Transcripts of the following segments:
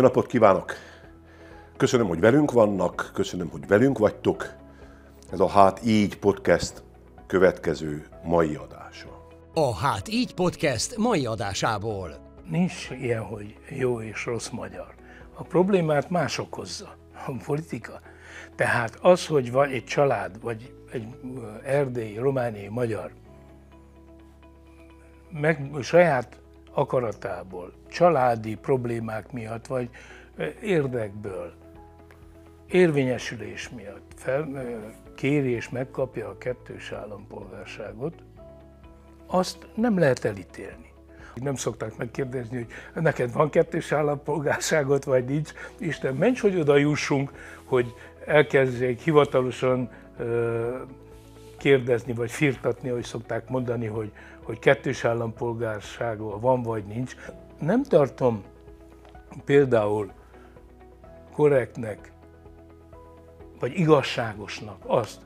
Jó napot kívánok! Köszönöm, hogy velünk vannak, köszönöm, hogy velünk vagytok. Ez a Hát így podcast következő mai adása. A Hát így podcast mai adásából. Nincs ilyen, hogy jó és rossz magyar. A problémát más okozza, a politika. Tehát az, hogy van egy család, vagy egy erdélyi, romániai magyar, meg saját akaratából, családi problémák miatt, vagy érdekből, érvényesülés miatt kéri és megkapja a kettős állampolgárságot, azt nem lehet elítélni. Nem szokták megkérdezni, hogy neked van kettős állampolgárságot, vagy nincs. Isten ments, hogy oda jussunk, hogy elkezdjék hivatalosan kérdezni, vagy firtatni, ahogy szokták mondani, hogy kettős állampolgársága van, vagy nincs. Nem tartom például korrektnek, vagy igazságosnak azt,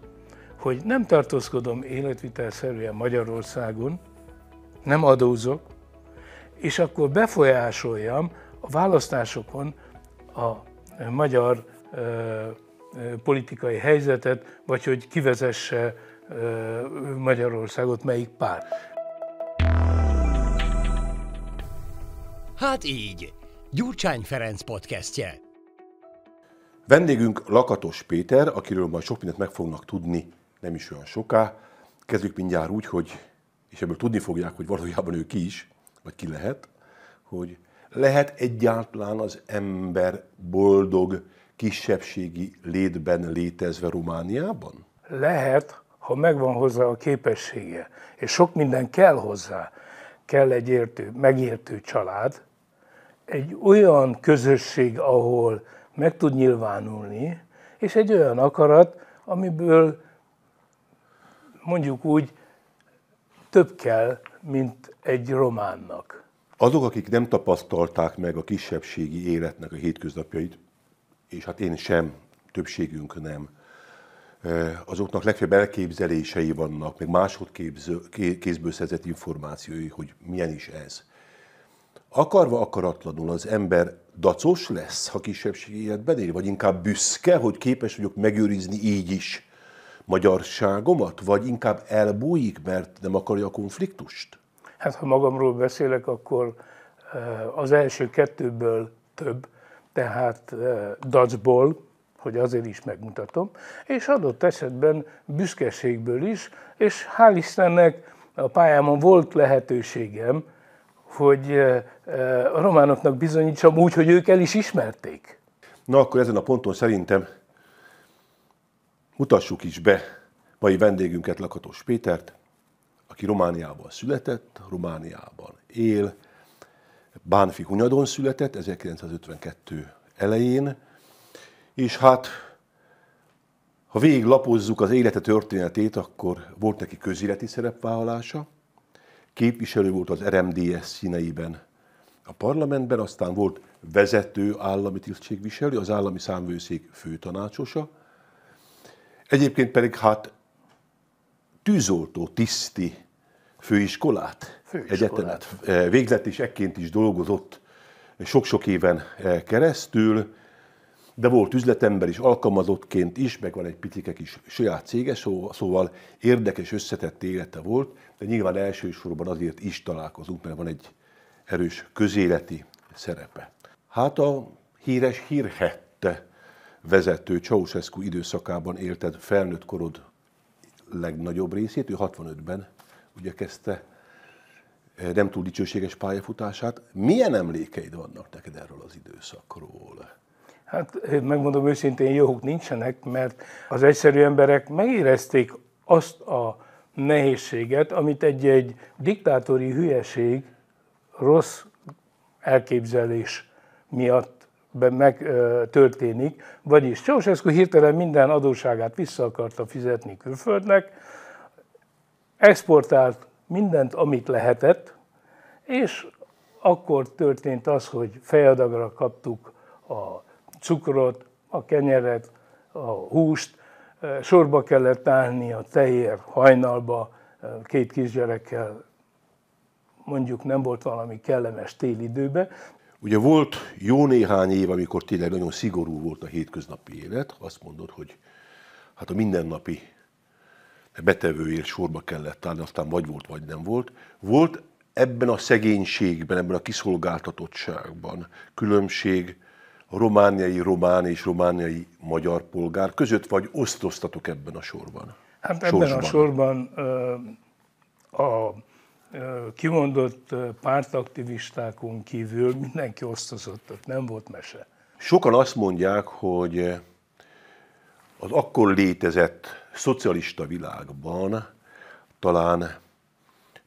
hogy nem tartózkodom életvitelszerűen Magyarországon, nem adózok, és akkor befolyásoljam a választásokon a magyar politikai helyzetet, vagy hogy kivezesse Magyarországot melyik pár. Hát így, Gyurcsány Ferenc podcastje. Vendégünk Lakatos Péter, akiről majd sok mindent meg fognak tudni, nem is olyan soká. Kezdjük mindjárt úgy, hogy, és ebből tudni fogják, hogy valójában ő ki is, vagy ki lehet, hogy lehet egyáltalán az ember boldog kisebbségi létben létezve Romániában? Lehet, ha megvan hozzá a képessége, és sok minden kell hozzá. Kell egy megértő család, egy olyan közösség, ahol meg tud nyilvánulni, és egy olyan akarat, amiből mondjuk úgy több kell, mint egy románnak. Azok, akik nem tapasztalták meg a kisebbségi életnek a hétköznapjait, és hát én sem, többségünk nem, azoknak legfeljebb elképzelései vannak, meg másodkézből szerzett információi, hogy milyen is ez. Akarva akaratlanul az ember dacos lesz, ha kisebbségi életben él, vagy inkább büszke, hogy képes vagyok megőrizni így is magyarságomat, vagy inkább elbújik, mert nem akarja a konfliktust? Hát, ha magamról beszélek, akkor az első kettőből több, tehát dacból, hogy azért is megmutatom, és adott esetben büszkeségből is, és hál' Istennek a pályámon volt lehetőségem, hogy a románoknak bizonyítsam úgy, hogy ők el is ismerték. Na akkor ezen a ponton szerintem mutassuk is be mai vendégünket, Lakatos Pétert, aki Romániában született, Romániában él, Bánffyhunyadon született 1952 elején, és hát, ha végig lapozzuk az élete történetét, akkor volt neki közéleti szerepvállalása, képviselő volt az RMDSZ színeiben a parlamentben, aztán volt vezető állami tisztségviselő, az állami számvőszék főtanácsosa, egyébként pedig hát tűzoltó tiszti főiskolát, egyetemet végzett, és ekként is dolgozott sok-sok éven keresztül, de volt üzletember is, alkalmazottként is, meg van egy picike kis saját cége, szóval érdekes, összetett élete volt, de nyilván elsősorban azért is találkozunk, mert van egy erős közéleti szerepe. Hát a híres hírhette vezető Ceaușescu időszakában élted felnőtt korod legnagyobb részét, ő 65-ben ugye kezdte nem túl dicsőséges pályafutását. Milyen emlékeid vannak neked erről az időszakról? Hát megmondom őszintén, jók nincsenek, mert az egyszerű emberek megérezték azt a nehézséget, amit egy diktátori hülyeség, rossz elképzelés miatt megtörténik. Vagyis Ceaușescu hirtelen minden adósságát vissza akarta fizetni külföldnek, exportált mindent, amit lehetett, és akkor történt az, hogy fejadagra kaptuk a cukrot, a kenyeret, a húst, sorba kellett állni a tejér hajnalba, két kisgyerekkel, mondjuk nem volt valami kellemes télidőben. Ugye volt jó néhány év, amikor tényleg nagyon szigorú volt a hétköznapi élet, azt mondod, hogy hát a mindennapi betevőért sorba kellett állni, aztán vagy volt, vagy nem volt. Volt ebben a szegénységben, ebben a kiszolgáltatottságban különbség a román és romániai magyar polgár között, vagy osztoztatok ebben a sorban? Hát ebben a sorban a kimondott pártaktivistákon kívül mindenki osztozott, nem volt mese. Sokan azt mondják, hogy az akkor létezett szocialista világban talán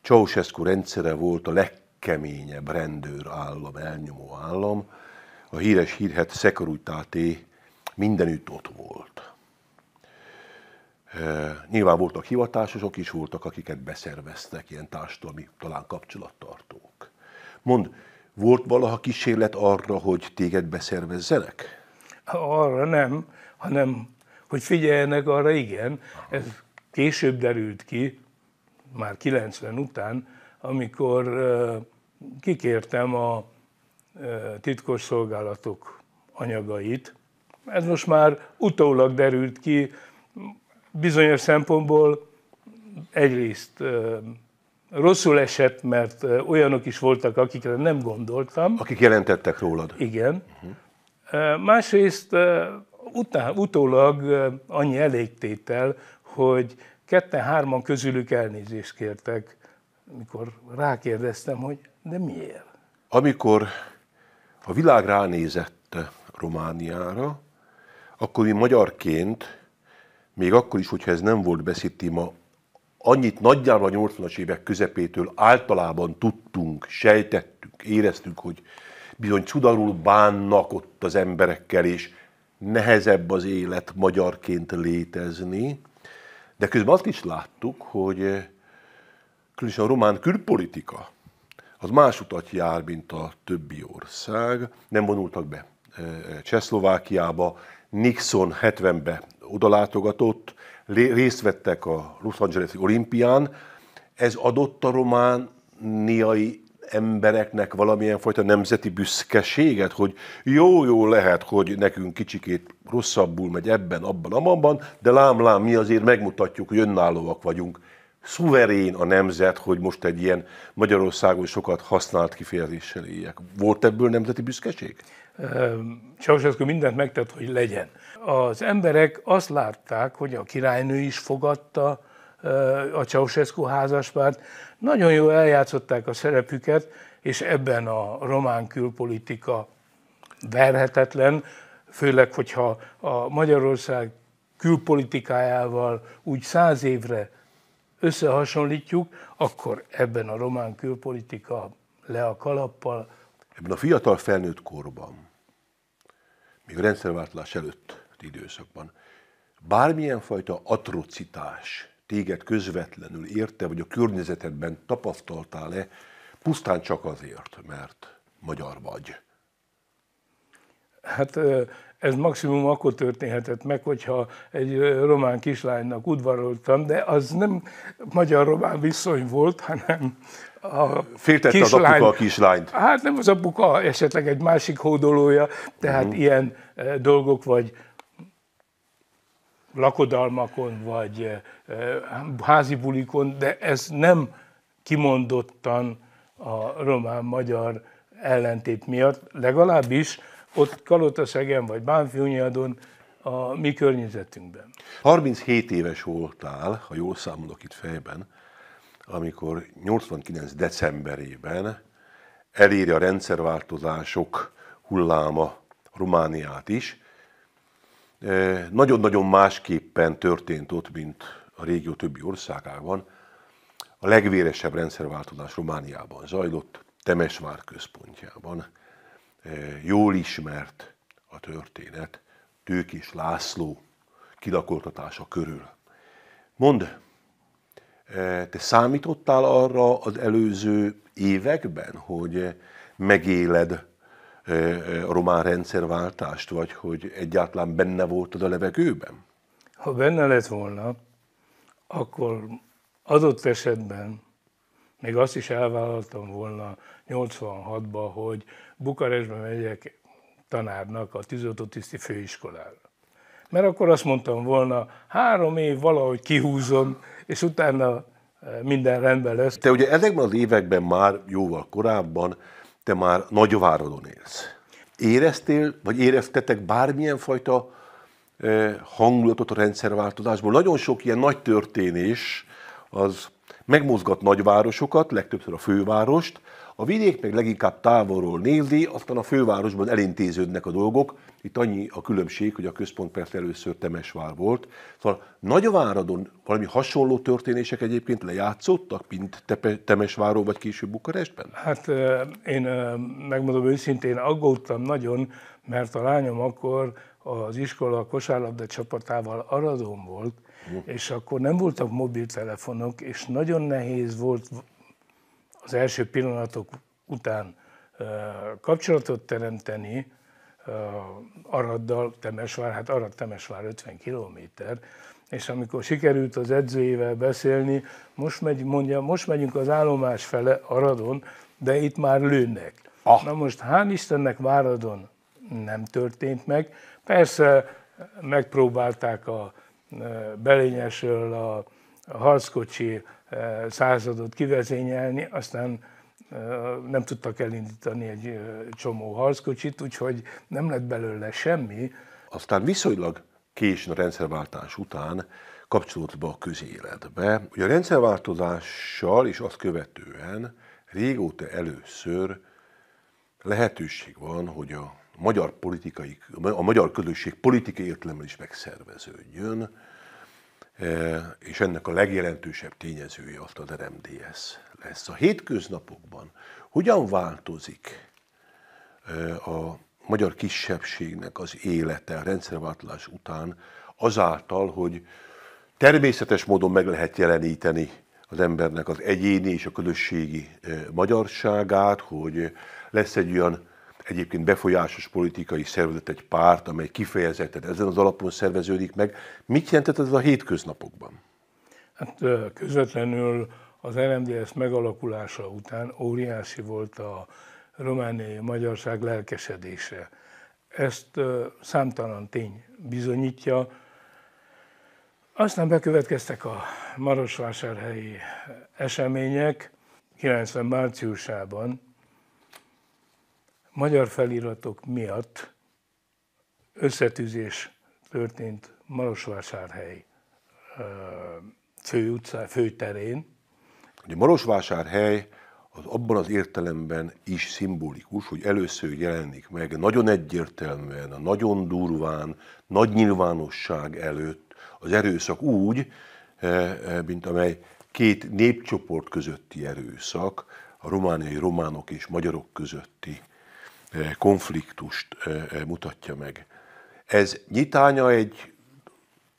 Ceaușescu rendszere volt a legkeményebb rendőrállam, elnyomó állam. A híres hírhet Securitate mindenütt ott volt. Nyilván voltak hivatásosok is, voltak, akiket beszerveztek, ilyen társadalmi, talán kapcsolattartók. Mondd, volt valaha kísérlet arra, hogy téged beszervezzenek? Arra nem, hanem hogy figyeljenek, arra igen. Aha. Ez később derült ki, már 90 után, amikor kikértem a titkos szolgálatok anyagait. Ez most már utólag derült ki, bizonyos szempontból egyrészt rosszul esett, mert olyanok is voltak, akikre nem gondoltam. Akik jelentettek rólad. Igen. Másrészt utólag annyi elégtétel, hogy ketten-hárman közülük elnézést kértek, mikor rákérdeztem, hogy de miért? Amikor a világ ránézett Romániára, akkor mi magyarként, még akkor is, hogyha ez nem volt beszédtéma, annyit nagyjából a 80-as évek közepétől általában tudtunk, sejtettünk, éreztünk, hogy bizony csudarul bánnak ott az emberekkel, és nehezebb az élet magyarként létezni. De közben azt is láttuk, hogy különösen a román külpolitika az más utat jár, mint a többi ország. Nem vonultak be Csehszlovákiába, Nixon 70-ben odalátogatott, részt vettek a Los Angeles-i olimpián. Ez adott a romániai embereknek valamilyen fajta nemzeti büszkeséget, hogy jó-jó lehet, hogy nekünk kicsikét rosszabbul megy ebben, abban, amabban, de lám-lám, mi azért megmutatjuk, hogy önállóak vagyunk. Szuverén a nemzet, hogy most egy ilyen Magyarországon sokat használt kifejezéssel éljek. Volt ebből nemzeti büszkeség? Ceaușescu mindent megtett, hogy legyen. Az emberek azt látták, hogy a királynő is fogadta a Ceaușescu házaspárt. Nagyon jól eljátszották a szerepüket, és ebben a román külpolitika verhetetlen, főleg, hogyha a Magyarország külpolitikájával úgy 100 évre összehasonlítjuk, akkor ebben a román külpolitika le a kalappal. Ebben a fiatal felnőtt korban, még a rendszerváltás előtt időszakban, bármilyen fajta atrocitás téged közvetlenül érte, vagy a környezetedben tapasztaltál-e, pusztán csak azért, mert magyar vagy? Hát ez maximum akkor történhetett meg, hogyha egy román kislánynak udvaroltam, de az nem magyar-román viszony volt, hanem a féltette az apuka a kislányt. Hát nem az apuka, esetleg egy másik hódolója, tehát ilyen dolgok, vagy lakodalmakon, vagy házi bulikon, de ez nem kimondottan a román-magyar ellentét miatt, legalábbis ott Kalota-Szegen vagy Bánffyhunyadon a mi környezetünkben. 37 éves voltál, ha jól számolok itt fejben, amikor 89. decemberében eléri a rendszerváltozások hulláma Romániát is. Nagyon-nagyon másképpen történt ott, mint a régió többi országában. A legvéresebb rendszerváltozás Romániában zajlott, Temesvár központjában. Jól ismert a történet Tőkés László kilakoltatása körül. Mondd, te számítottál arra az előző években, hogy megéled a román rendszerváltást, vagy hogy egyáltalán benne voltad a levegőben? Ha benne lett volna, akkor adott esetben még azt is elvállaltam volna 86-ban, hogy Bukarestbe megyek tanárnak a tűzoltótiszti főiskolára. Mert akkor azt mondtam volna, 3 év valahogy kihúzom, és utána minden rendben lesz. Te ugye ezekben az években már jóval korábban, te már Nagy-Váradon élsz. Éreztél, vagy éreztetek bármilyen fajta hangulatot a rendszerváltozásból? Nagyon sok ilyen nagy történés az megmozgat nagyvárosokat, legtöbbször a fővárost, a vidék meg leginkább távolról nézi, aztán a fővárosban elintéződnek a dolgok. Itt annyi a különbség, hogy a központ persze először Temesvár volt. Szóval Nagyváradon valami hasonló történések egyébként lejátszottak, mint Temesváron vagy később Bukarestben? Hát én megmondom őszintén, aggódtam nagyon, mert a lányom akkor az iskola kosárlabda csapatával Aradon volt, és akkor nem voltak mobiltelefonok, és nagyon nehéz volt az első pillanatok után kapcsolatot teremteni Araddal, Temesvár, hát Arad-Temesvár 50 kilométer, és amikor sikerült az edzőjével beszélni, most megyünk az állomás fele Aradon, de itt már lőnek. Na most hál' Istennek Váradon nem történt meg. Persze megpróbálták a Belényesről a harckocsi századot kivezényelni, aztán nem tudtak elindítani egy csomó harckocsit, úgyhogy nem lett belőle semmi. Aztán viszonylag későn a rendszerváltás után kapcsolódott be a közéletbe. Ugye a rendszerváltozással és azt követően régóta először lehetőség van, hogy a magyar közösség politikai értelemben is megszerveződjön, és ennek a legjelentősebb tényezője azt az RMDSZ lesz. A hétköznapokban hogyan változik a magyar kisebbségnek az élete a rendszerváltozás után azáltal, hogy természetes módon meg lehet jeleníteni az embernek az egyéni és a közösségi magyarságát, hogy lesz egy olyan egyébként befolyásos politikai szervezet, egy párt, amely kifejezetten ezen az alapon szerveződik meg. Mit jelentett ez a hétköznapokban? Hát közvetlenül az RMDSZ megalakulása után óriási volt a romániai magyarság lelkesedése. Ezt számtalan tény bizonyítja. Aztán bekövetkeztek a marosvásárhelyi események 90 márciusában, magyar feliratok miatt összetűzés történt Marosvásárhely főterén. A Marosvásárhely az abban az értelemben is szimbolikus, hogy először jelenik meg nagyon egyértelműen, nagyon durván, nagy nyilvánosság előtt az erőszak úgy, mint amely két népcsoport közötti erőszak, a romániai románok és magyarok közötti konfliktust mutatja meg. Ez nyitánya egy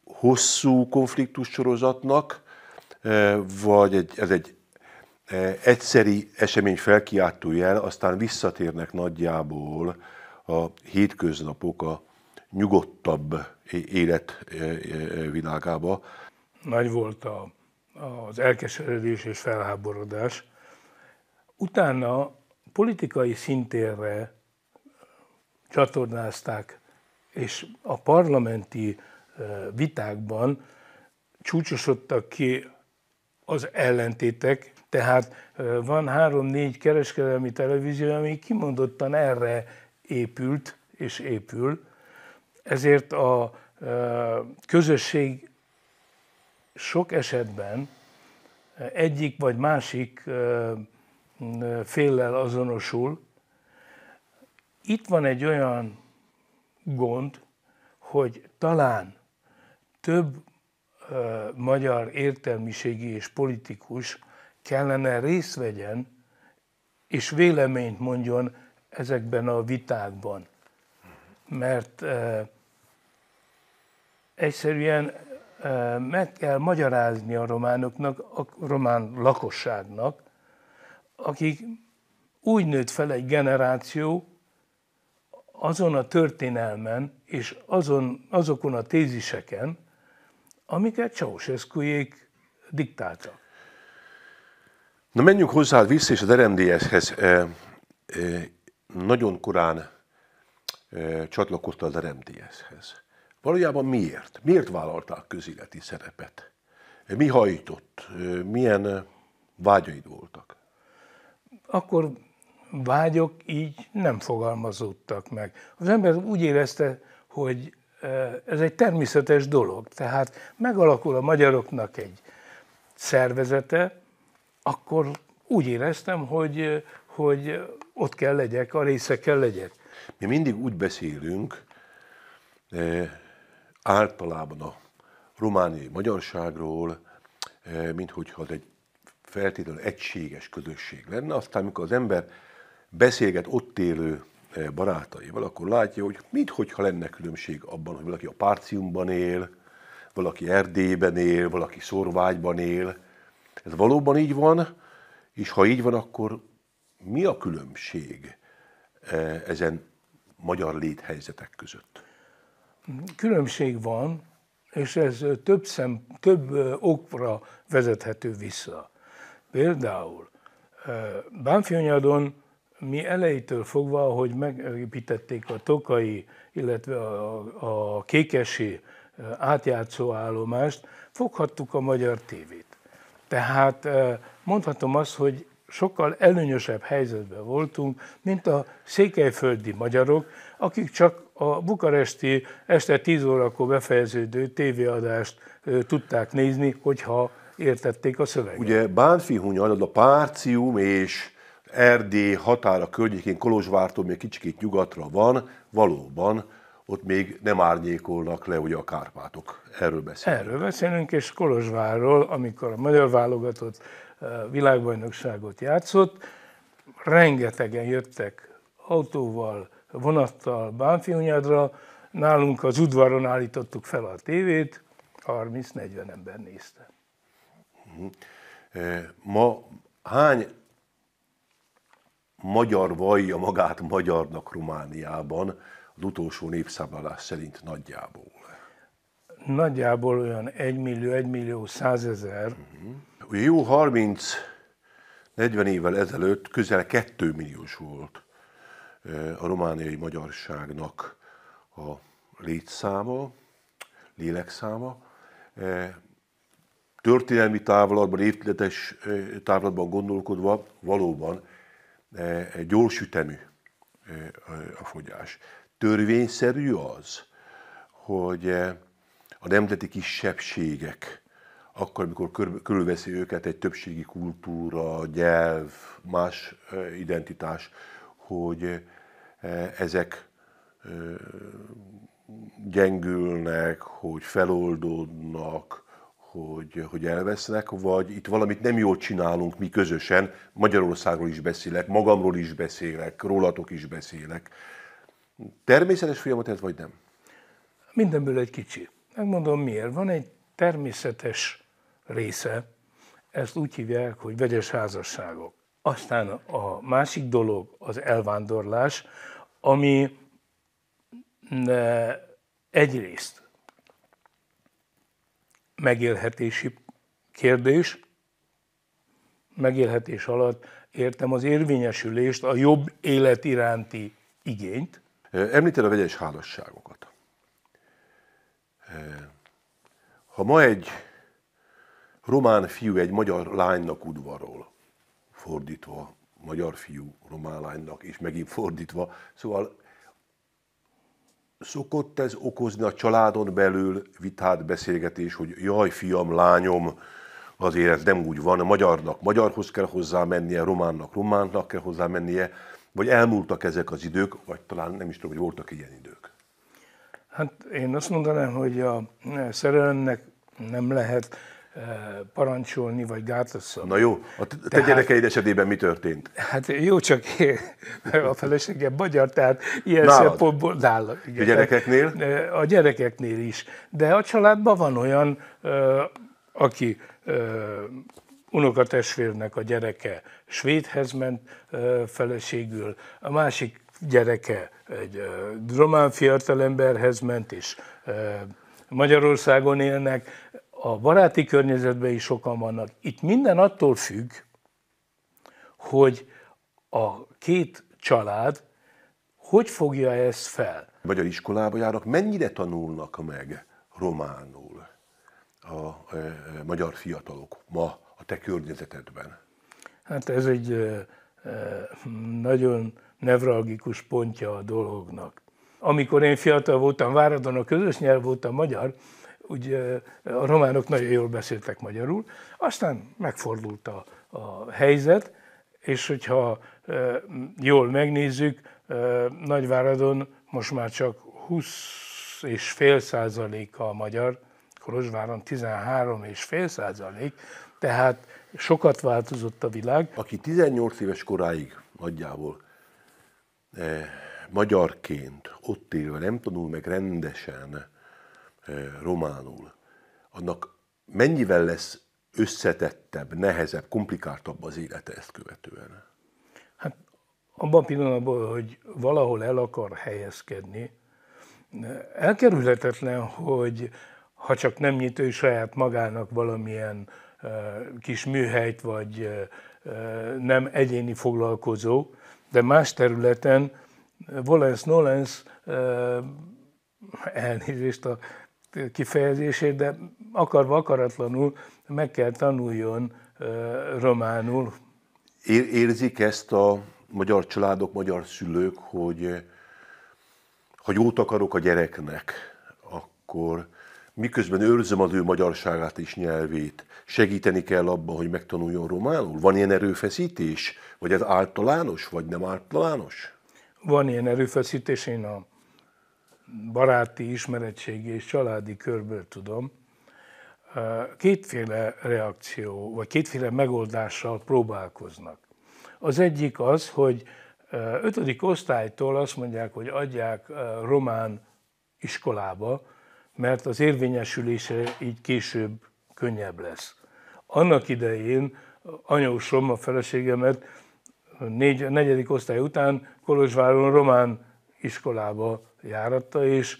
hosszú konfliktussorozatnak, vagy ez egy egyszeri esemény felkiáltó jel, aztán visszatérnek nagyjából a hétköznapok a nyugodtabb élet világába. Nagy volt az elkeseredés és felháborodás. Utána politikai szintérre csatornázták, és a parlamenti vitákban csúcsosodtak ki az ellentétek, tehát van 3-4 kereskedelmi televízió, ami kimondottan erre épült és épül, ezért a közösség sok esetben egyik vagy másik féllel azonosul. Itt van egy olyan gond, hogy talán több magyar értelmiségi és politikus kellene részt vegyen és véleményt mondjon ezekben a vitákban. Mert egyszerűen meg kell magyarázni a románoknak, a román lakosságnak, akik úgy nőtt fel egy generáció azon a történelmen és azokon a téziseken, amiket Ceaușescuék diktáltak. Na menjünk hozzá vissza, és az RMDSZ-hez nagyon korán csatlakozta az RMDSZ-hez. Valójában miért? Miért vállalták közéleti szerepet? Mi hajtott? Milyen vágyaid voltak? Akkor vágyok így nem fogalmazódtak meg. Az ember úgy érezte, hogy ez egy természetes dolog. Tehát megalakul a magyaroknak egy szervezete, akkor úgy éreztem, hogy ott kell legyek, a része kell legyek. Mi mindig úgy beszélünk általában a romániai magyarságról, minthogyha az egy feltétlenül egységes közösség lenne. Aztán, amikor az ember beszélget ott élő barátaival, akkor látja, hogy minthogyha lenne különbség abban, hogy valaki a Partiumban él, valaki Erdélyben él, valaki Szorvágyban él. Ez valóban így van, és ha így van, akkor mi a különbség ezen magyar léthelyzetek között? Különbség van, és ez több okra vezethető vissza. Például Bánffyhunyadon mi elejétől fogva, hogy megépítették a tokai, illetve a kékesi átjátszó állomást, foghattuk a magyar tévét. Tehát mondhatom azt, hogy sokkal előnyösebb helyzetben voltunk, mint a székelyföldi magyarok, akik csak a bukaresti este 10 órakor befejeződő tévéadást tudták nézni, hogyha értették a szöveget. Ugye Bánffyhunyad, a Partium és Erdély határa környékén, Kolozsvártól még kicsikét nyugatra van, valóban ott még nem árnyékolnak le ugye a Kárpátok. Erről beszélünk. Erről beszélünk, és Kolozsvárról, amikor a magyar válogatott világbajnokságot játszott, rengetegen jöttek autóval, vonattal Bánffyhunyadra, nálunk az udvaron állítottuk fel a tévét, 30-40 ember nézte. Ma hány magyar vallja magát magyarnak Romániában az utolsó népszámlálás szerint nagyjából? Nagyjából olyan 1 millió, 1 millió 100 ezer. Jó 30-40 évvel ezelőtt közel 2 milliós volt a romániai magyarságnak a létszáma, lélekszáma. Történelmi távlatban, évtizedes távlatban gondolkodva valóban gyorsütemű a fogyás. Törvényszerű az, hogy a nemzeti kisebbségek, akkor, amikor körülveszi őket egy többségi kultúra, nyelv, más identitás, hogy ezek gyengülnek, hogy feloldódnak, hogy elvesznek, vagy itt valamit nem jól csinálunk mi közösen, Magyarországról is beszélek, magamról is beszélek, rólatok is beszélek. Természetes folyamat ez, vagy nem? Mindenből egy kicsi. Megmondom miért. Van egy természetes része, ezt úgy hívják, hogy vegyes házasságok. Aztán a másik dolog az elvándorlás, ami egyrészt megélhetési kérdés, megélhetés alatt értem az érvényesülést, a jobb élet iránti igényt. Említed a vegyes házasságokat. Ha ma egy román fiú egy magyar lánynak udvarol, fordítva, magyar fiú román lánynak, és megint fordítva, szóval szokott ez okozni a családon belül vitát, beszélgetés, hogy jaj, fiam, lányom, azért ez nem úgy van, a magyarnak magyarhoz kell hozzá mennie, románnak románnak kell hozzá mennie, vagy elmúltak ezek az idők, vagy talán nem is tudom, hogy voltak ilyen idők. Hát én azt mondanám, hogy a szerelemnek nem lehet parancsolni, vagy gátat szabni. Na jó, a te gyerekeid esetében mi történt? Hát jó, csak én, a feleségem magyar, tehát ilyen szempontból nála. A gyerekeknél? A gyerekeknél is. De a családban van olyan, aki unokatestvérnek a gyereke svédhez ment feleségül, a másik gyereke egy román fiatalemberhez ment, és Magyarországon élnek. A baráti környezetben is sokan vannak. Itt minden attól függ, hogy a két család hogy fogja ezt fel? Magyar iskolába járnak, mennyire tanulnak meg románul a magyar fiatalok ma a te környezetedben? Hát ez egy nagyon nevralgikus pontja a dolognak. Amikor én fiatal voltam, Váradon a közös nyelv volt a magyar, ugye a románok nagyon jól beszéltek magyarul, aztán megfordult a helyzet, és hogyha jól megnézzük, Nagy-Váradon most már csak 20,5% a magyar, Kolozsváron 13,5%, tehát sokat változott a világ. Aki 18 éves koráig nagyjából magyarként ott élve nem tanul meg rendesen románul, annak mennyivel lesz összetettebb, nehezebb, komplikáltabb az élete ezt követően? Hát abban a pillanatban, hogy valahol el akar helyezkedni, elkerülhetetlen, hogy ha csak nem nyit ő saját magának valamilyen kis műhelyt, vagy nem egyéni foglalkozó, de más területen volens-nolens, elnézést a kifejezését, de akarva akaratlanul meg kell tanuljon románul. Érzik ezt a magyar családok, magyar szülők, hogy ha jót akarok a gyereknek, akkor miközben őrzöm az ő magyarságát és nyelvét, segíteni kell abban, hogy megtanuljon románul? Van ilyen erőfeszítés? Vagy ez általános, vagy nem általános? Van ilyen erőfeszítés, én a baráti, ismeretségi és családi körből tudom. Kétféle reakció, vagy kétféle megoldással próbálkoznak. Az egyik az, hogy 5. osztálytól azt mondják, hogy adják román iskolába, mert az érvényesülése így később könnyebb lesz. Annak idején anyósom, a feleségemet, 4. osztály után Kolozsváron román iskolába járatta, és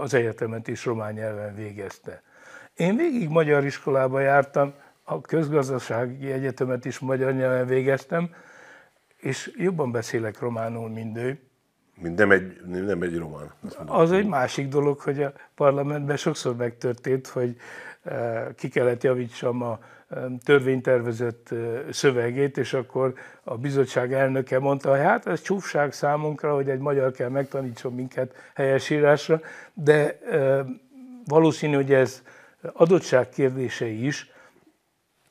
az egyetemet is román nyelven végezte. Én végig magyar iskolába jártam, a közgazdasági egyetemet is magyar nyelven végeztem, és jobban beszélek románul, mint ő. Nem egy román. Az egy másik dolog, hogy a parlamentben sokszor megtörtént, hogy ki kellett javítsam a törvénytervezet szövegét, és akkor a bizottság elnöke mondta, hogy hát ez csúfság számunkra, hogy egy magyar kell megtanítson minket helyesírásra, de valószínű, hogy ez adottság kérdése is.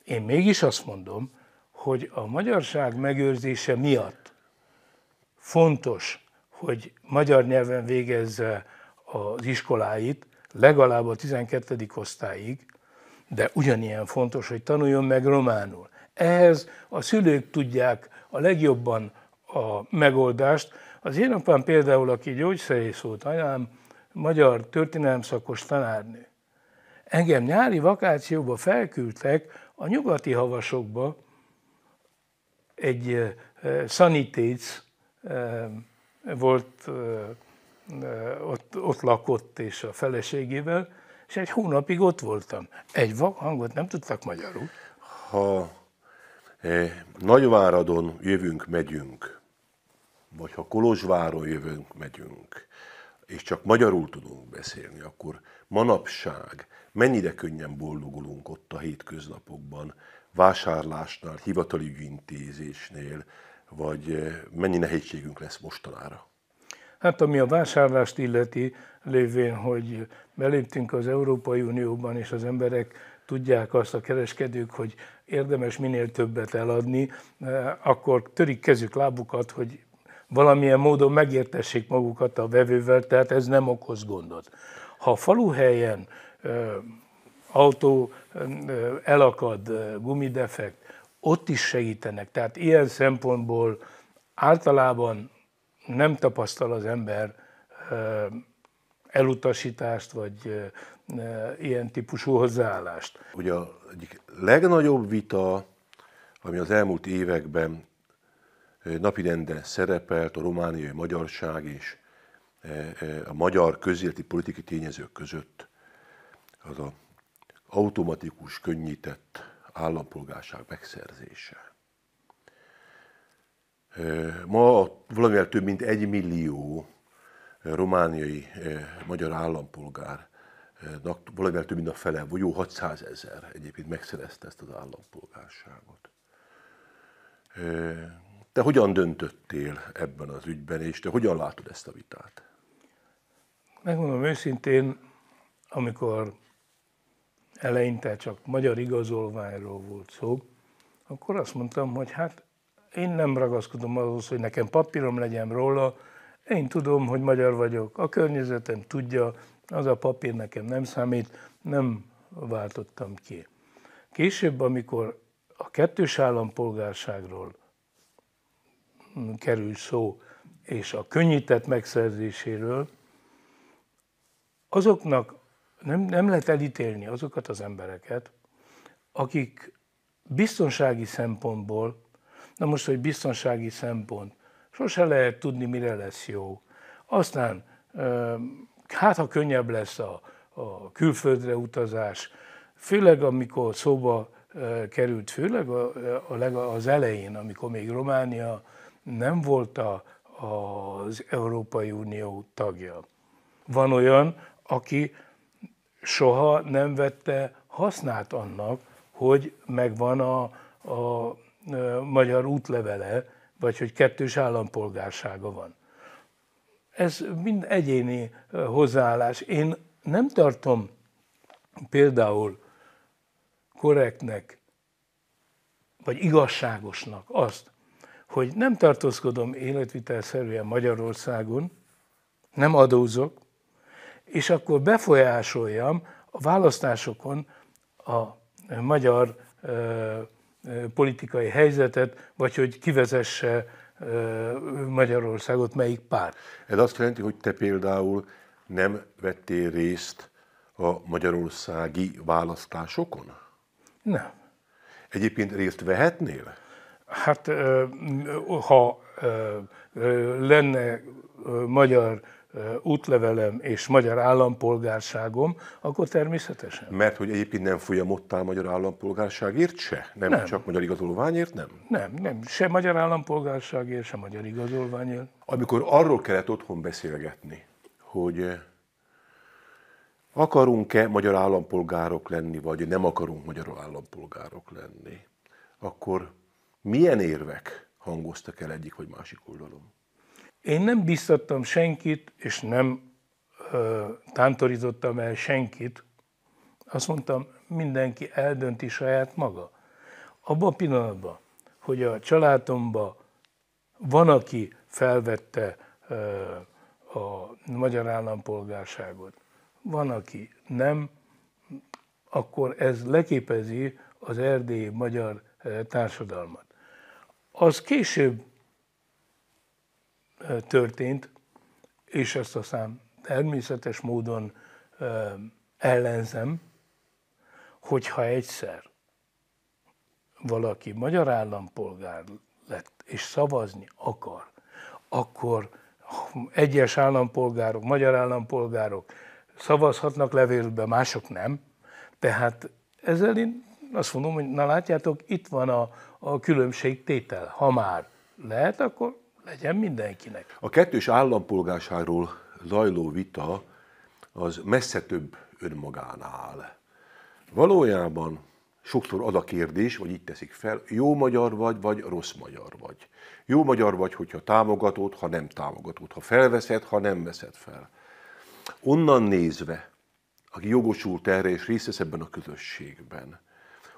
Én mégis azt mondom, hogy a magyarság megőrzése miatt fontos, hogy magyar nyelven végezze az iskoláit, legalább a 12. osztályig, de ugyanilyen fontos, hogy tanuljon meg románul. Ehhez a szülők tudják a legjobban a megoldást. Az én apám például, aki gyógyszerész volt, anyám magyar történelem szakos tanárnő. Engem nyári vakációba felküldtek a Nyugati Havasokba egy szanitéc volt, ott lakott és a feleségével, és egy hónapig ott voltam. Egy vak hangot nem tudtak magyarul. Ha Nagyváradon jövünk, megyünk, vagy ha Kolozsváron jövünk, megyünk, és csak magyarul tudunk beszélni, akkor manapság mennyire könnyen boldogulunk ott a hétköznapokban, vásárlásnál, hivatali ügyintézésnél, vagy mennyi nehézségünk lesz mostanára? Hát ami a vásárlást illeti, lévén, hogy beléptünk az Európai Unióban, és az emberek tudják azt, a kereskedők, hogy érdemes minél többet eladni, akkor törik kezük, lábukat, hogy valamilyen módon megértessék magukat a vevővel, tehát ez nem okoz gondot. Ha a faluhelyen autó elakad, gumidefekt, ott is segítenek. Tehát ilyen szempontból általában nem tapasztal az ember elutasítást, vagy ilyen típusú hozzáállást. Ugye az egyik legnagyobb vita, ami az elmúlt években napirenden szerepelt a romániai magyarság és a magyar közéleti politikai tényezők között, az az automatikus, könnyített állampolgárság megszerzése. Ma valamivel több mint 1 millió romániai magyar állampolgárnak valamivel több mint a fele, vagy jó 600 000 egyébként megszerezte ezt az állampolgárságot. Te hogyan döntöttél ebben az ügyben, és te hogyan látod ezt a vitát? Megmondom őszintén, amikor eleinte csak magyar igazolványról volt szó, akkor azt mondtam, hogy hát én nem ragaszkodom ahhoz, hogy nekem papírom legyen róla, én tudom, hogy magyar vagyok, a környezetem tudja, az a papír nekem nem számít, nem váltottam ki. Később, amikor a kettős állampolgárságról kerül szó, és a könnyített megszerzéséről, azoknak nem lehet elítélni azokat az embereket, akik biztonsági szempontból, na most, hogy biztonsági szempont, sose lehet tudni, mire lesz jó. Aztán, hát ha könnyebb lesz a külföldre utazás, főleg amikor szóba került, főleg az elején, amikor még Románia nem volt az Európai Unió tagja. Van olyan, aki soha nem vette hasznát annak, hogy megvan a magyar útlevele, vagy hogy kettős állampolgársága van. Ez mind egyéni hozzáállás. Én nem tartom például korrektnek, vagy igazságosnak azt, hogy nem tartózkodom életvitelszerűen Magyarországon, nem adózok, és akkor befolyásoljam a választásokon a magyar politikai helyzetet, vagy hogy kivezesse Magyarországot melyik párt. Ez azt jelenti, hogy te például nem vettél részt a magyarországi választásokon? Nem. Egyébként részt vehetnél? Hát, ha lenne magyar útlevelem és magyar állampolgárságom, akkor természetesen. Mert hogy egyébként nem folyamodtál magyar állampolgárságért se? Nem. Csak magyar igazolványért, nem? Nem. Se magyar állampolgárságért, se magyar igazolványért. Amikor arról kellett otthon beszélgetni, hogy akarunk-e magyar állampolgárok lenni, vagy nem akarunk magyar állampolgárok lenni, akkor milyen érvek hangoztak el egyik vagy másik oldalon? Én nem bíztattam senkit, és nem tántorítottam el senkit. Azt mondtam, mindenki eldönti saját maga. Abban a pillanatban, hogy a családomban van, aki felvette a magyar állampolgárságot, van, aki nem, akkor ez leképezi az erdélyi magyar társadalmat. Az később történt, és ezt aztán természetes módon ellenzem, hogyha egyszer valaki magyar állampolgár lett és szavazni akar, akkor egyes állampolgárok, magyar állampolgárok szavazhatnak levélbe, mások nem. Tehát ezzel én azt mondom, hogy na látjátok, itt van a különbségtétel. Ha már lehet, akkor legyen mindenkinek. A kettős állampolgárságról zajló vita az messze több önmagánál. Valójában sokszor az a kérdés, vagy így teszik fel, jó magyar vagy rossz magyar vagy. Jó magyar vagy, hogyha támogatod, ha nem támogatod, ha felveszed, ha nem veszed fel. Onnan nézve, aki jogosult erre és részt vesz ebben a közösségben,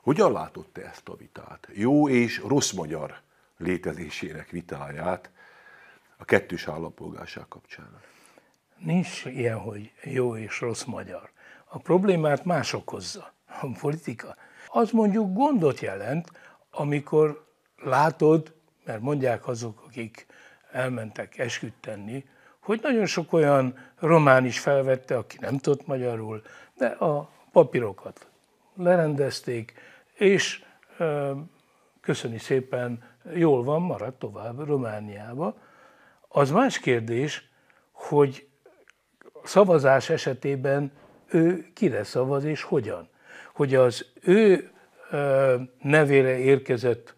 hogyan látod te ezt a vitát? Jó és rossz magyar létezésének vitáját a kettős állampolgárság kapcsán. Nincs ilyen, hogy jó és rossz magyar. A problémát más okozza, a politika. Az mondjuk gondot jelent, amikor látod, mert mondják azok, akik elmentek esküt tenni, hogy nagyon sok olyan román is felvette, aki nem tudott magyarul, de a papírokat lerendezték, és köszöni szépen, jól van, marad tovább Romániába. Az más kérdés, hogy szavazás esetében ő kire szavaz és hogyan. Hogy az ő nevére érkezett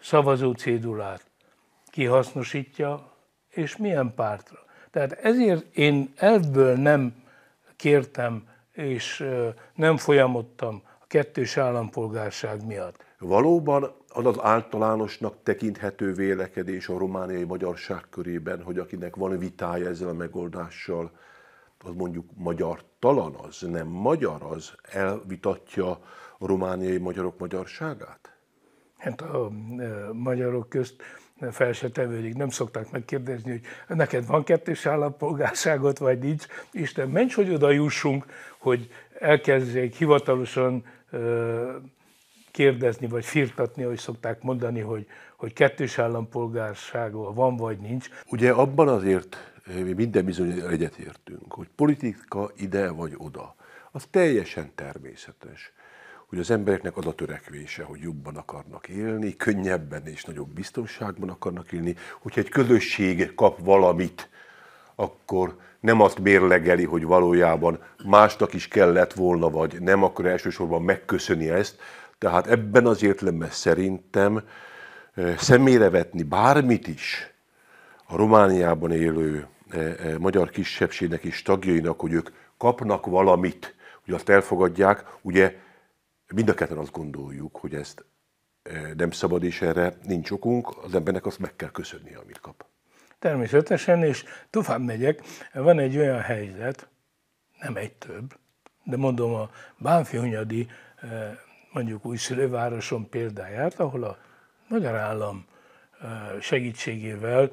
szavazócédulát kihasznosítja, és milyen pártra. Tehát ezért én elvből nem kértem, és nem folyamodtam a kettős állampolgárság miatt. Valóban az az általánosnak tekinthető vélekedés a romániai magyarság körében, hogy akinek van vitája ezzel a megoldással, az mondjuk magyartalan, az nem magyar, az elvitatja a romániai magyarok magyarságát? Hát a magyarok közt fel se tevődik, nem szokták megkérdezni, hogy neked van kettős állampolgárságot, vagy nincs. Isten ments, hogy oda jussunk, hogy elkezdjék hivatalosan kérdezni, vagy firtatni, ahogy szokták mondani, hogy kettős állampolgársága van, vagy nincs. Ugye abban azért mi minden bizony egyetértünk, hogy politika ide vagy oda, az teljesen természetes, hogy az embereknek az a törekvése, hogy jobban akarnak élni, könnyebben és nagyobb biztonságban akarnak élni, hogyha egy közösség kap valamit, akkor nem azt mérlegeli, hogy valójában másnak is kellett volna, vagy nem akar elsősorban megköszönni ezt. Tehát ebben az értelemben szerintem személyre vetni bármit is a Romániában élő magyar kisebbségnek és tagjainak, hogy ők kapnak valamit, hogy azt elfogadják, ugye mind a ketten azt gondoljuk, hogy ezt nem szabad, és erre nincs okunk, az embernek azt meg kell köszönnie, amit kap. Természetesen, és tovább megyek, van egy olyan helyzet, nem egy több, de mondom a bánffyhunyadi, mondjuk újszülővároson példáját, ahol a magyar állam segítségével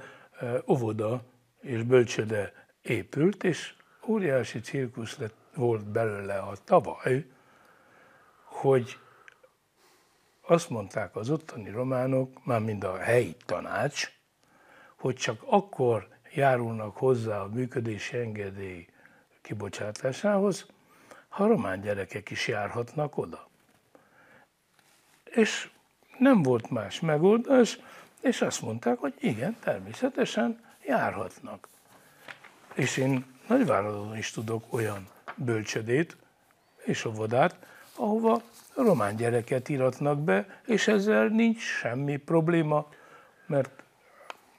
óvoda és bölcsöde épült, és óriási cirkusz volt belőle a tavaly, hogy azt mondták az ottani románok, mármint a helyi tanács, hogy csak akkor járulnak hozzá a működési engedély kibocsátásához, ha román gyerekek is járhatnak oda. És nem volt más megoldás, és azt mondták, hogy igen, természetesen járhatnak. És én Nagy-Váradon is tudok olyan bölcsödét és óvodát, ahova román gyereket iratnak be, és ezzel nincs semmi probléma, mert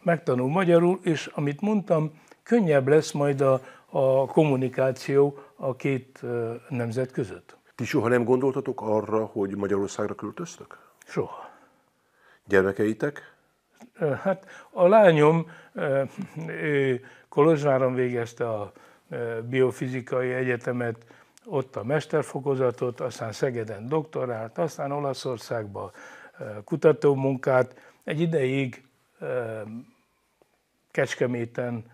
megtanul magyarul, és amit mondtam, könnyebb lesz majd a kommunikáció a két nemzet között. Ti soha nem gondoltatok arra, hogy Magyarországra költöztök? Soha. Gyermekeitek? Hát a lányom, ő Kolozsváron végezte a biofizikai egyetemet, ott a mesterfokozatot, aztán Szegeden doktorált, aztán Olaszországban kutatómunkát. Egy ideig Kecskeméten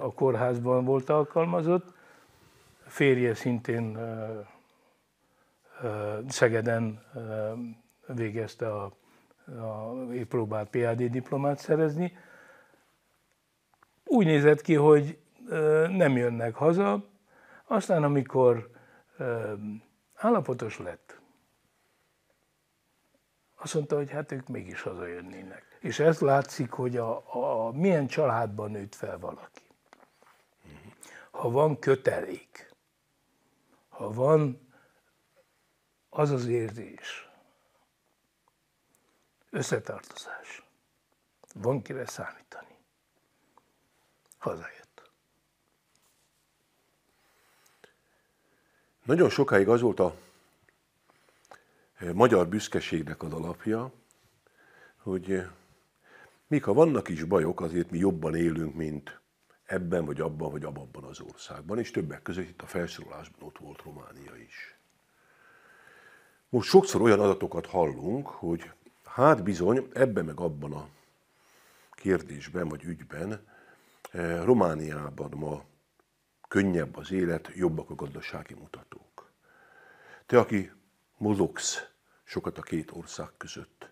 a kórházban volt alkalmazott, férje szintén Szegeden végezte próbált PhD diplomát szerezni. Úgy nézett ki, hogy nem jönnek haza, aztán amikor állapotos lett, azt mondta, hogy hát ők mégis hazajönnének. És ez látszik, hogy milyen családban nőtt fel valaki. Ha van kötelék, ha van az az érzés, összetartozás, van kire számítani, hazajött. Nagyon sokáig az volt a magyar büszkeségnek az alapja, hogy még ha vannak is bajok, azért mi jobban élünk, mint ebben, vagy abban, vagy abban az országban, és többek között itt a felsorolásban ott volt Románia is. Most sokszor olyan adatokat hallunk, hogy hát bizony ebben meg abban a kérdésben vagy ügyben Romániában ma könnyebb az élet, jobbak a gazdasági mutatók. Te, aki mozogsz sokat a két ország között,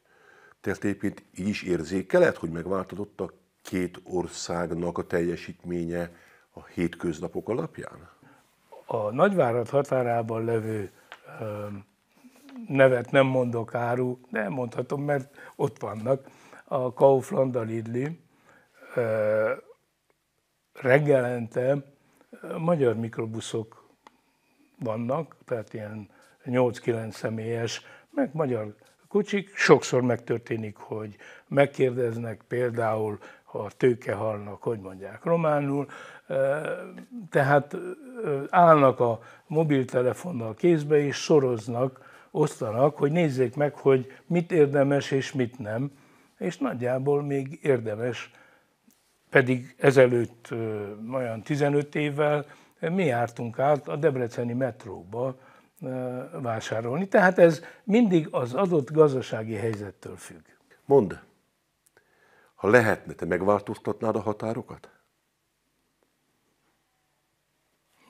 te egyébként így is érzékeled, hogy megváltozott a két országnak a teljesítménye a hétköznapok alapján? A Nagyvárad határában levő nevet nem mondok, áru, de mondhatom, mert ott vannak. A Kaufland, a Lidli reggelente magyar mikrobuszok vannak, tehát ilyen 8-9 személyes, meg magyar kucsik. Sokszor megtörténik, hogy megkérdeznek például, ha tőkehalnak, hogy mondják románul, tehát állnak a mobiltelefonnal kézbe és soroznak, osztanak, hogy nézzék meg, hogy mit érdemes és mit nem, és nagyjából még érdemes, pedig ezelőtt olyan 15 évvel mi jártunk át a debreceni metróba vásárolni. Tehát ez mindig az adott gazdasági helyzettől függ. Mondd, ha lehetne, te megváltoztatnád a határokat?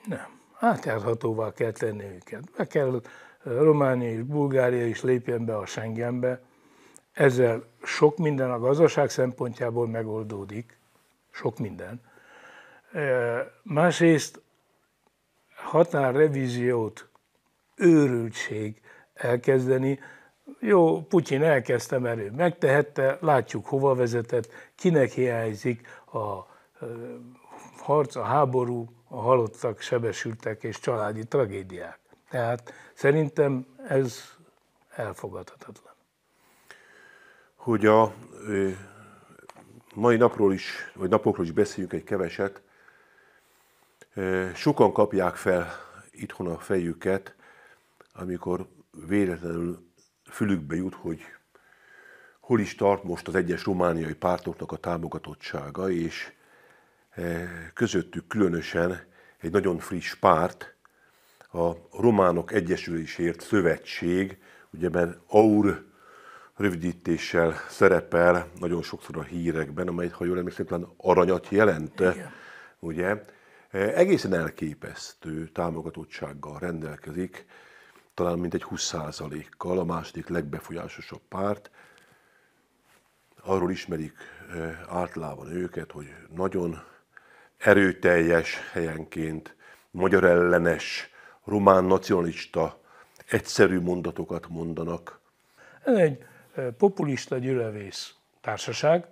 Nem. Átjárhatóvá kell tenni őket. Be kell Románia és Bulgária is lépjen be a Schengenbe. Ezzel sok minden a gazdaság szempontjából megoldódik. Sok minden. Másrészt határrevíziót őrültség elkezdeni. Jó, Putyin elkezdte, mert ő megtehette, látjuk hova vezetett, kinek hiányzik a harc, a háború, a halottak, sebesültek és családi tragédiák. Tehát szerintem ez elfogadhatatlan. Hogy a mai napról is, vagy napokról is beszéljünk egy keveset, sokan kapják fel itthon a fejüket, amikor véletlenül fülükbe jut, hogy hol is tart most az egyes romániai pártoknak a támogatottsága, és közöttük különösen egy nagyon friss párt, a Románok Egyesülésért Szövetség, ugyeben AUR rövidítéssel szerepel nagyon sokszor a hírekben, amely, ha jól emlékszem, talán aranyat jelent, ugye? Egészen elképesztő támogatottsággal rendelkezik, talán mintegy 20%-kal, a második legbefolyásosabb párt. Arról ismerik általában őket, hogy nagyon erőteljes, helyenként magyar ellenes, román nacionalista, egyszerű mondatokat mondanak. Ez egy populista gyülevész társaság,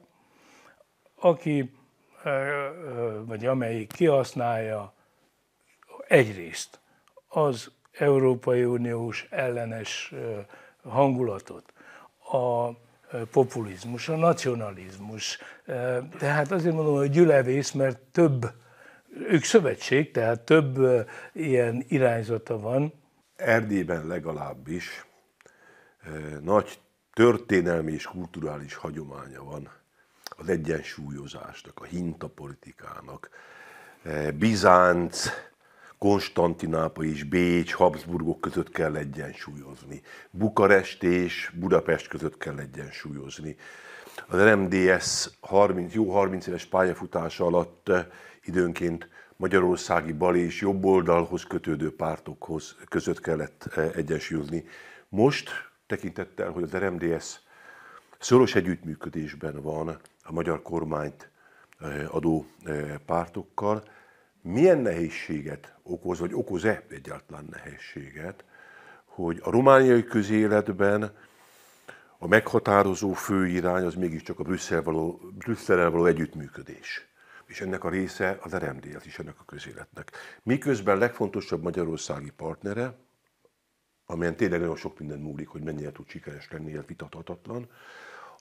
aki vagy amelyik kihasználja egyrészt az Európai Uniós ellenes hangulatot, a populizmus, a nacionalizmus. Tehát azért mondom, hogy gyülevész, mert több, ők szövetség, tehát több ilyen irányzata van. Erdélyben legalábbis nagy történelmi és kulturális hagyománya van az egyensúlyozásnak, a hintapolitikának. Bizánc, Konstantinápoly és Bécs, Habsburgok között kell egyensúlyozni. Bukarest és Budapest között kell egyensúlyozni. Az RMDSZ jó 30 éves pályafutása alatt időnként magyarországi bal és jobb oldalhoz kötődő pártokhoz között kellett egyensúlyozni. Most tekintettel, hogy az RMDSZ szoros együttműködésben van a magyar kormányt adó pártokkal, milyen nehézséget okoz, vagy okoz-e egyáltalán nehézséget, hogy a romániai közéletben a meghatározó főirány az mégiscsak a Brüsszel való együttműködés. És ennek a része az RMDSZ is ennek a közéletnek. Miközben legfontosabb magyarországi partnere, amelyen tényleg nagyon sok minden múlik, hogy mennyire tud sikeres lenni, ez vitathatatlan,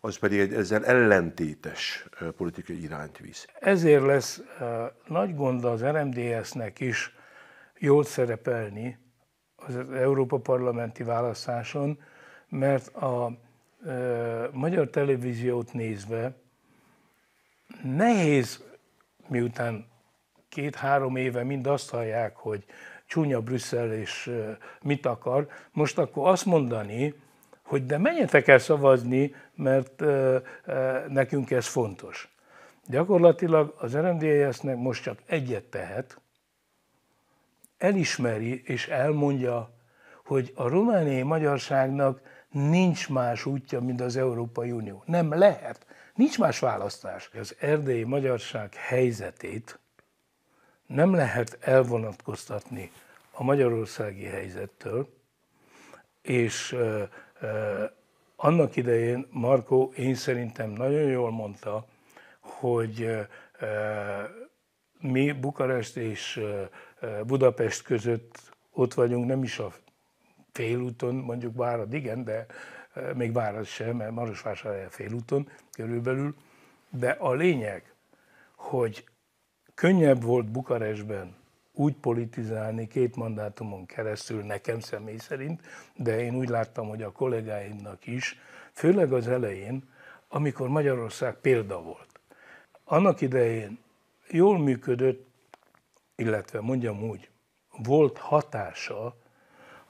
az pedig egy ezzel ellentétes politikai irányt visz. Ezért lesz nagy gond az RMDSZ-nek is jól szerepelni az Európa Parlamenti választáson, mert a magyar televíziót nézve nehéz, miután 2-3 éve mind azt hallják, hogy csúnya Brüsszel és mit akar, most akkor azt mondani, hogy de menjetek el szavazni, mert nekünk ez fontos. Gyakorlatilag az RMDSZ-nek most csak egyet tehet, elismeri és elmondja, hogy a romániai magyarságnak nincs más útja, mint az Európai Unió. Nem lehet, nincs más választás. Az erdélyi magyarság helyzetét nem lehet elvonatkoztatni a magyarországi helyzettől, és annak idején Markó én szerintem nagyon jól mondta, hogy mi Bukarest és Budapest között ott vagyunk, nem is a félúton, mondjuk Várad igen, de még Várad sem, mert Marosvásárhely félúton körülbelül, de a lényeg, hogy könnyebb volt Bukarestben úgy politizálni két mandátumon keresztül, nekem személy szerint, de én úgy láttam, hogy a kollégáimnak is, főleg az elején, amikor Magyarország példa volt. Annak idején jól működött, illetve mondjam úgy, volt hatása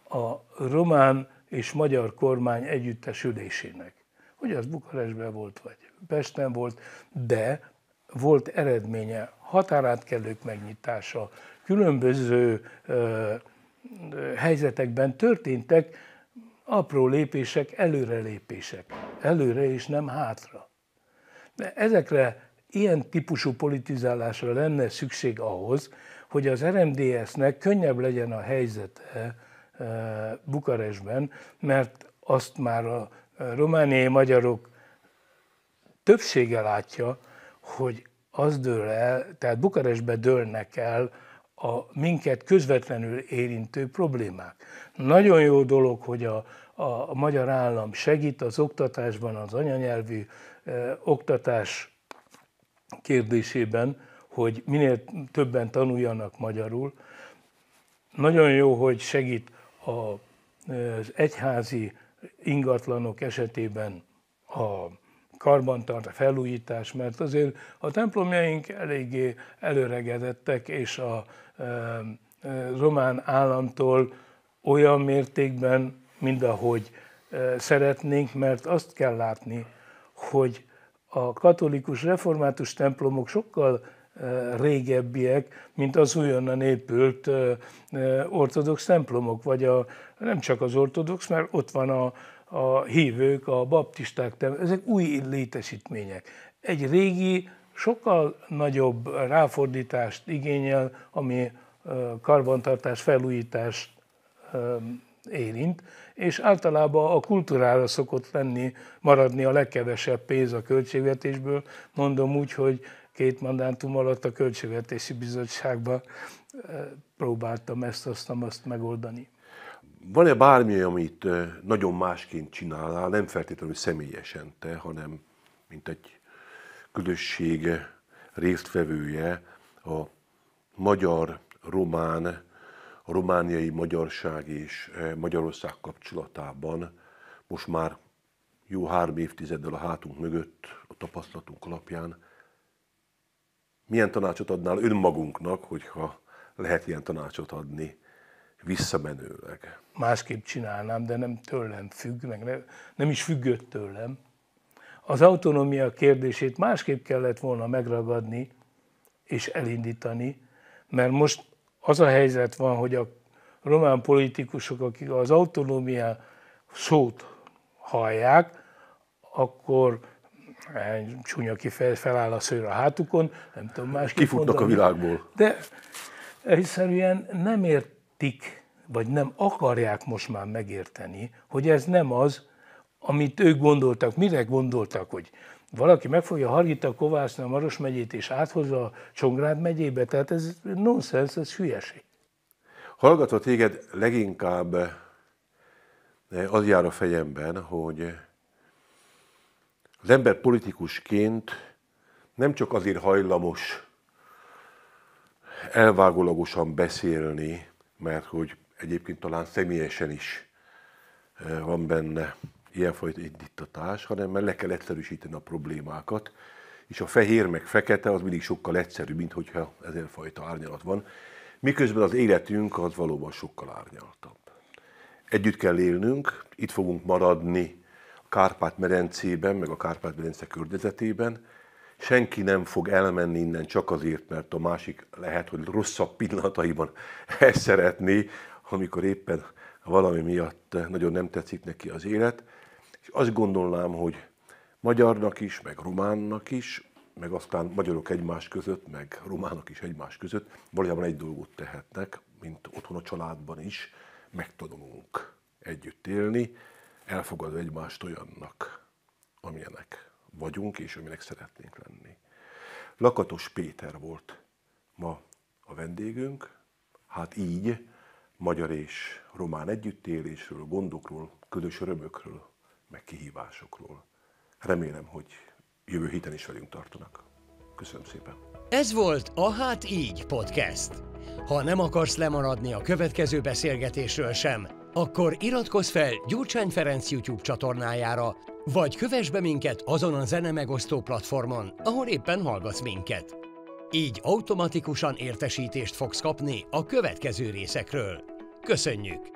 a román és magyar kormány együttesülésének. Hogy az Bukarestben volt, vagy Pesten volt, de volt eredménye, határátkelők megnyitása, különböző helyzetekben történtek apró lépések, előrelépések. Előre és nem hátra. De ezekre, ilyen típusú politizálásra lenne szükség ahhoz, hogy az RMDSZ-nek könnyebb legyen a helyzete Bukarestben, mert azt már a romániai magyarok többsége látja, hogy az dől el, tehát Bukarestbe dőlnek el a minket közvetlenül érintő problémák. Nagyon jó dolog, hogy a magyar állam segít az oktatásban, az anyanyelvű oktatás kérdésében, hogy minél többen tanuljanak magyarul. Nagyon jó, hogy segít az egyházi ingatlanok esetében a karbantartás, felújítás, mert azért a templomjaink eléggé előregedettek, és a román államtól olyan mértékben, mint ahogy szeretnénk, mert azt kell látni, hogy a katolikus református templomok sokkal régebbiek, mint az újonnan épült ortodox templomok, vagy nem csak az ortodox, mert ott van a hívők, a baptisták, ezek új létesítmények. Egy régi, sokkal nagyobb ráfordítást igényel, ami karbantartás, felújítást érint, és általában a kultúrára szokott maradni a legkevesebb pénz a költségvetésből. Mondom úgy, hogy két mandátum alatt a Költségvetési Bizottságban próbáltam ezt megoldani. Van-e bármi, amit nagyon másként csinálnál, nem feltétlenül személyesen te, hanem mint egy közösség résztvevője a magyar-román, a romániai magyarság és Magyarország kapcsolatában most már jó 3 évtizeddel a hátunk mögött, a tapasztalatunk alapján? Milyen tanácsot adnál önmagunknak, hogyha lehet ilyen tanácsot adni visszamenőleg? Másképp csinálnám, de nem tőlem függ, meg nem is függött tőlem. Az autonómia kérdését másképp kellett volna megragadni és elindítani, mert most az a helyzet van, hogy a román politikusok, akik az autonómia szót hallják, akkor csúnya kifejezés, feláll a szőr a hátukon, nem tudom másképp kifutnak mondani, a világból. De egyszerűen nem értik, vagy nem akarják most már megérteni, hogy ez nem az, amit ők gondoltak. Mire gondoltak, hogy valaki megfogja Harita, Kovásznia, Maros megyét és áthozza a Csongrád megyébe? Tehát ez nonsens, ez hülyeség. Hallgatva téged leginkább az jár a fejemben, hogy az ember politikusként nem csak azért hajlamos elvágólagosan beszélni, mert hogy egyébként talán személyesen is van benne ilyenfajta indítatás, hanem mert le kell egyszerűsíteni a problémákat, és a fehér meg fekete az mindig sokkal egyszerűbb, mint hogyha ezerfajta árnyalat van, miközben az életünk az valóban sokkal árnyaltabb. Együtt kell élnünk, itt fogunk maradni, Kárpát-medencében, meg a Kárpát-medence környezetében. Senki nem fog elmenni innen csak azért, mert a másik lehet, hogy rosszabb pillanataiban ezt szeretné, amikor éppen valami miatt nagyon nem tetszik neki az élet. És azt gondolnám, hogy magyarnak is, meg románnak is, meg aztán magyarok egymás között, meg románok is egymás között valójában egy dolgot tehetnek, mint otthon a családban is, megtanulunk együtt élni, elfogadva egymást olyannak, amilyenek vagyunk és aminek szeretnénk lenni. Lakatos Péter volt ma a vendégünk, hát így magyar és román együttélésről, gondokról, közös örömökről meg kihívásokról. Remélem, hogy jövő héten is velünk tartanak. Köszönöm szépen. Ez volt a Hát így podcast. Ha nem akarsz lemaradni a következő beszélgetésről sem, akkor iratkozz fel Gyurcsány Ferenc YouTube csatornájára, vagy kövess be minket azon a zenemegosztó platformon, ahol éppen hallgatsz minket. Így automatikusan értesítést fogsz kapni a következő részekről. Köszönjük!